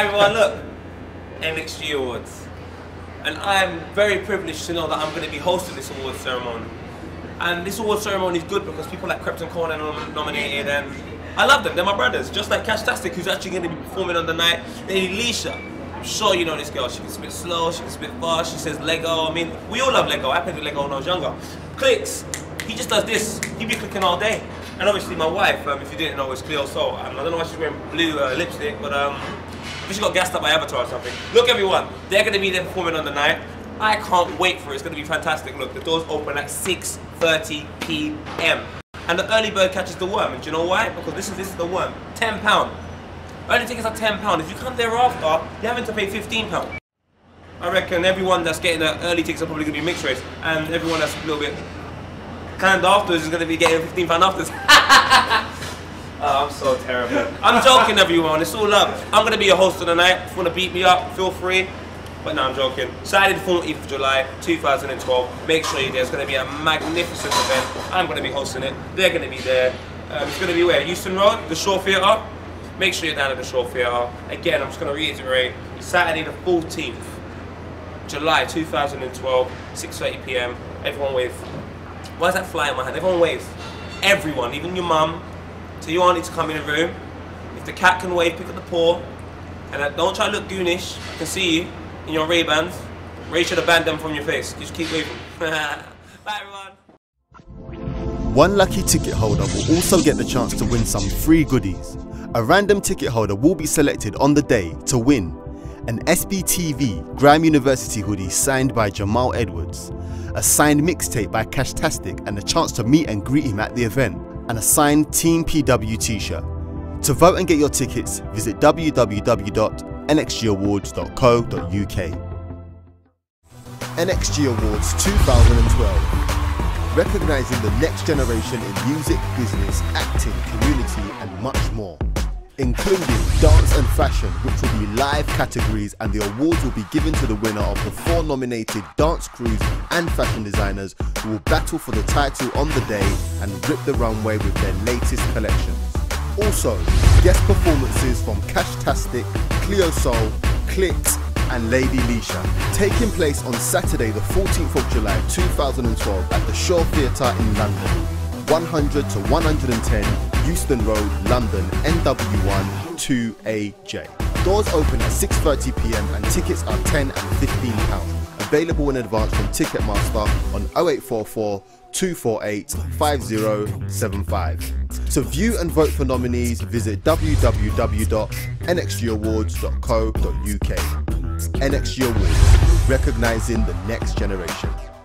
Hi everyone, look, NXG Awards, and I am very privileged to know that I'm going to be hosting this award ceremony. And this award ceremony is good because people like Poets Corner are nominated, and I love them, they're my brothers, just like Cashtastic, who's actually going to be performing on the night. Lady Leshurr, I'm sure you know this girl, she can spit slow, she can spit fast, she says Lego, I mean, we all love Lego, I played with Lego when I was younger. Clixx, he just does this, he be clicking all day. And obviously my wife, if you didn't know, is Cleo Sol, and I don't know why she's wearing blue lipstick, but she got gassed up by Avatar or something. Look everyone, they're going to be there performing on the night. I can't wait for it, it's going to be fantastic. Look, the doors open at 6:30 p.m. And the early bird catches the worm, and do you know why? Because this is the worm, £10. Early tickets are £10, if you come thereafter, you're having to pay £15. I reckon everyone that's getting the early tickets are probably going to be mixed race, and everyone that's a little bit canned afterwards is going to be getting £15 afterwards. Oh, I'm so terrible. I'm joking everyone, it's all love. I'm going to be your host tonight. If you want to beat me up, feel free. But no, I'm joking. Saturday the 14th of July, 2012. Make sure you're there. It's going to be a magnificent event. I'm going to be hosting it. They're going to be there. It's going to be where? Houston Road, the Shaw Theatre. Make sure you're down at the Shaw Theatre. Again, I'm just going to reiterate. Saturday the 14th, July 2012, 6:30 p.m. Everyone wave. Why is that fly in my hand? Everyone wave. Everyone, even your mum. So you auntie to come in the room. If the cat can wave, pick up the paw. And don't try to look goonish. I can see you in your Ray-Bans. Ray should have banned them from your face. Just keep waving. Bye everyone. One lucky ticket holder will also get the chance to win some free goodies. A random ticket holder will be selected on the day to win an SBTV Grime University hoodie signed by Jamal Edwards, a signed mixtape by Cashtastic and a chance to meet and greet him at the event, and a signed Team PW t-shirt. To vote and get your tickets, visit www.nxgawards.co.uk. NXG Awards 2012, recognising the next generation in music, business, acting, community and much more, including dance and fashion, which will be live categories, and the awards will be given to the winner of the 4 nominated dance crews and fashion designers who will battle for the title on the day and rip the runway with their latest collections. Also, guest performances from Cashtastic, Cleo Sol, Clixx and Lady Leshurr, taking place on Saturday the 14th of July 2012 at the Shaw Theatre in London, 100 to 110 Euston Road, London, NW1 2AJ. Doors open at 6:30 p.m. and tickets are £10 and £15. Available in advance from Ticketmaster on 0844 248 5075. To view and vote for nominees, visit www.nxgawards.co.uk. NXG Awards, recognising the next generation.